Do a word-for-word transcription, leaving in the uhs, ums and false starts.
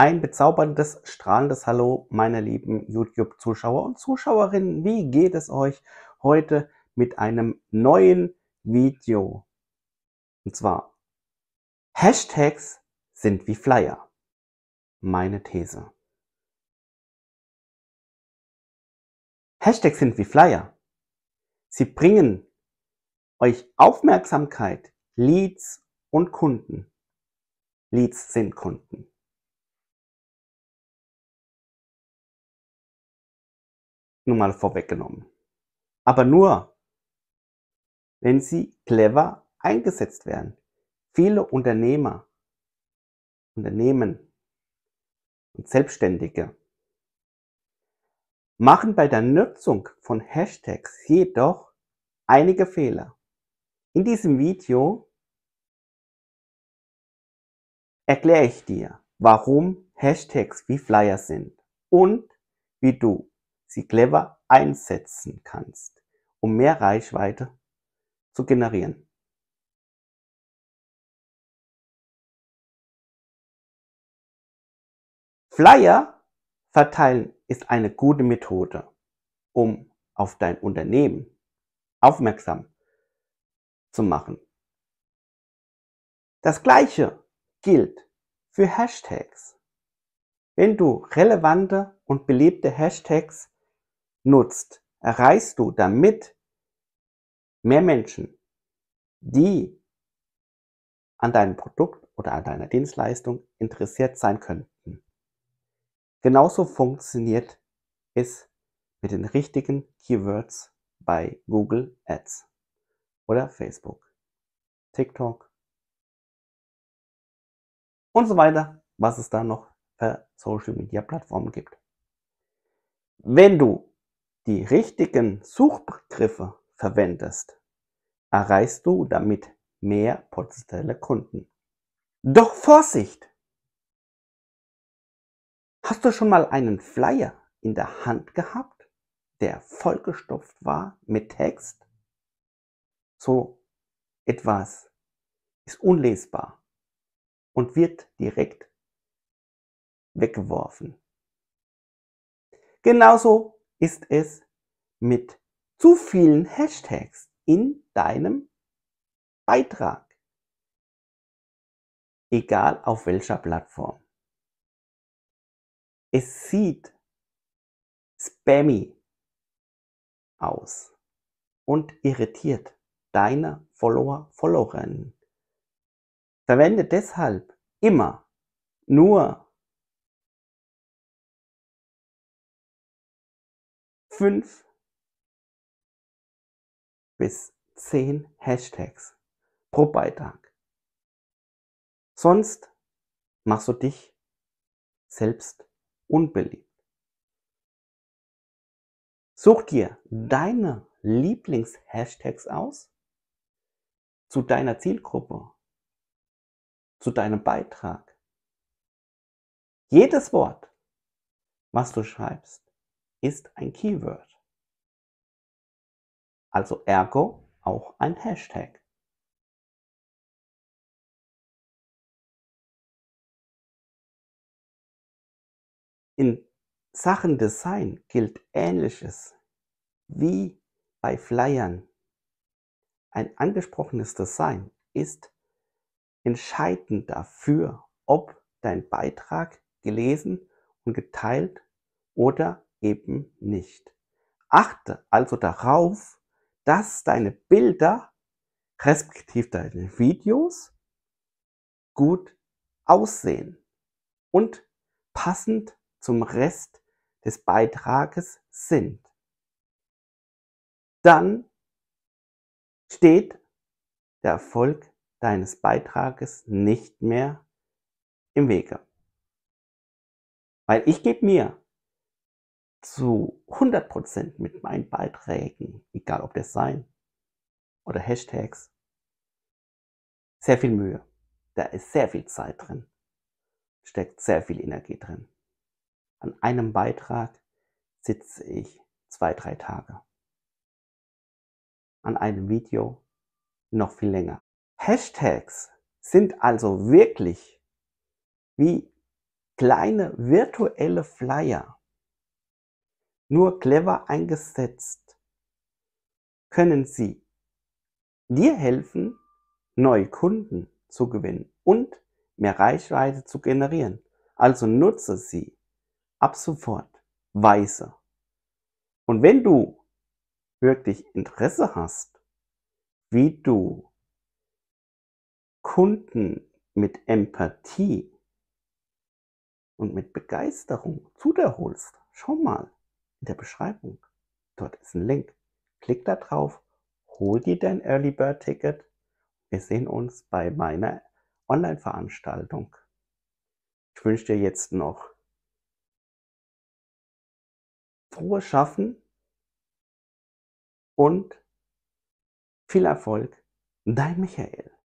Ein bezauberndes, strahlendes Hallo, meine lieben YouTube-Zuschauer und Zuschauerinnen. Wie geht es euch heute mit einem neuen Video? Und zwar, Hashtags sind wie Flyer. Meine These. Hashtags sind wie Flyer. Sie bringen euch Aufmerksamkeit, Leads und Kunden. Leads sind Kunden. Nun mal vorweggenommen. Aber nur, wenn sie clever eingesetzt werden. Viele Unternehmer, Unternehmen und Selbstständige machen bei der Nutzung von Hashtags jedoch einige Fehler. In diesem Video erkläre ich dir, warum Hashtags wie Flyer sind und wie du sie clever einsetzen kannst, um mehr Reichweite zu generieren. Flyer verteilen ist eine gute Methode, um auf dein Unternehmen aufmerksam zu machen. Das Gleiche gilt für Hashtags. Wenn du relevante und beliebte Hashtags nutzt, erreichst du damit mehr Menschen, die an deinem Produkt oder an deiner Dienstleistung interessiert sein könnten. Genauso funktioniert es mit den richtigen Keywords bei Google Ads oder Facebook, TikTok und so weiter, was es da noch für Social Media Plattformen gibt. Wenn du die richtigen Suchbegriffe verwendest, erreichst du damit mehr potenzielle Kunden. Doch Vorsicht! Hast du schon mal einen Flyer in der Hand gehabt, der vollgestopft war mit Text? So etwas ist unlesbar und wird direkt weggeworfen. Genauso ist es mit zu vielen Hashtags in deinem Beitrag, egal auf welcher Plattform. Es sieht spammy aus und irritiert deine Follower, Followerinnen. Verwende deshalb immer nur fünf bis zehn Hashtags pro Beitrag. Sonst machst du dich selbst unbeliebt. Such dir deine Lieblings-Hashtags aus zu deiner Zielgruppe, zu deinem Beitrag. Jedes Wort, was du schreibst, ist ein Keyword, also ergo auch ein Hashtag. In Sachen Design gilt Ähnliches wie bei Flyern. Ein angesprochenes Design ist entscheidend dafür, ob dein Beitrag gelesen und geteilt oder eben nicht. Achte also darauf, dass deine Bilder, respektive deine Videos, gut aussehen und passend zum Rest des Beitrages sind. Dann steht der Erfolg deines Beitrages nicht mehr im Wege. Weil ich gebe mir zu hundert Prozent mit meinen Beiträgen, egal ob Design oder Hashtags, sehr viel Mühe. Da ist sehr viel Zeit drin, steckt sehr viel Energie drin. An einem Beitrag sitze ich zwei, drei Tage. An einem Video noch viel länger. Hashtags sind also wirklich wie kleine virtuelle Flyer, nur clever eingesetzt, können sie dir helfen, neue Kunden zu gewinnen und mehr Reichweite zu generieren. Also nutze sie ab sofort weise. Und wenn du wirklich Interesse hast, wie du Kunden mit Empathie und mit Begeisterung zu dir holst, schau mal in der Beschreibung. Dort ist ein Link. Klick da drauf, hol dir dein Early Bird Ticket. Wir sehen uns bei meiner Online-Veranstaltung. Ich wünsche dir jetzt noch frohes Schaffen und viel Erfolg. Dein Michael.